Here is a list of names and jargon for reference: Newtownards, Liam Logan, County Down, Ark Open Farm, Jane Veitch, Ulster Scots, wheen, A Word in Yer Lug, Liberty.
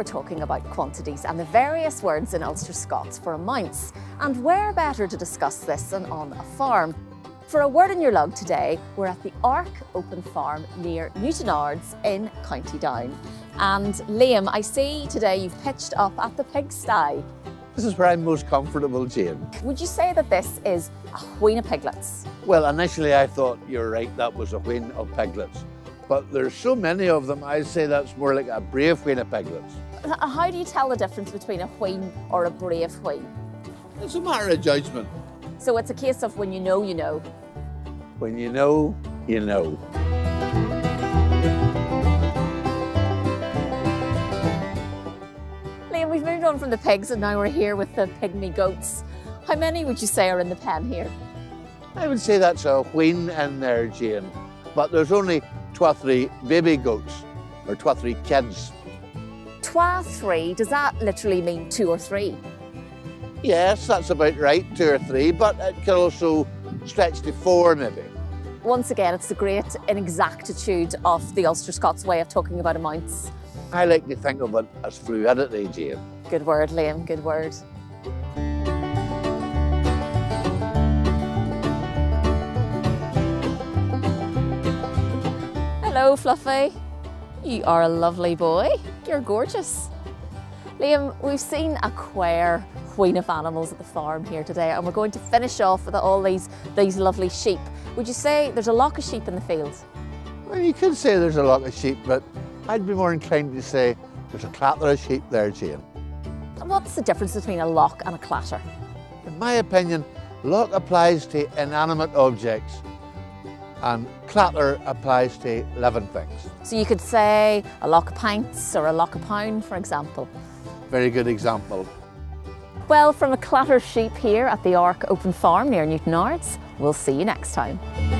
we're talking about quantities and the various words in Ulster Scots for amounts, and where better to discuss this than on a farm. For a word in your lug today, we're at the Ark Open Farm near Newtownards in County Down. And Liam, I see today you've pitched up at the pigsty. This is where I'm most comfortable, Jane. Would you say that this is a wheen of piglets? Well, initially I thought you're right, that was a wheen of piglets. But there's so many of them, I say that's more like a brave wheen of piglets. How do you tell the difference between a wheen or a brave wheen? It's a matter of judgment. So it's a case of when you know, you know. When you know, you know. Liam, we've moved on from the pigs and now we're here with the pygmy goats. How many would you say are in the pen here? I would say that's a wheen in there, Jane. But there's only 23 baby goats, or 23 kids. 23, does that literally mean two or three? Yes, that's about right, two or three, but it can also stretch to four, maybe. Once again, it's the great inexactitude of the Ulster Scots way of talking about amounts. I like to think of it as fluidity, Jane. Good word, Liam, good word. Hello, Fluffy. You are a lovely boy. You're gorgeous. Liam, we've seen a queer wheen of animals at the farm here today, and we're going to finish off with all these lovely sheep. Would you say there's a lot of sheep in the field? Well, you could say there's a lot of sheep, but I'd be more inclined to say there's a clatter of sheep there, Jane. What's the difference between a lock and a clatter? In my opinion, lock applies to inanimate objects and clatter applies to living things. So you could say a lock of pints or a lock of pound, for example. Very good example. Well, from a clatter of sheep here at the Ark Open Farm near Newtownards, we'll see you next time.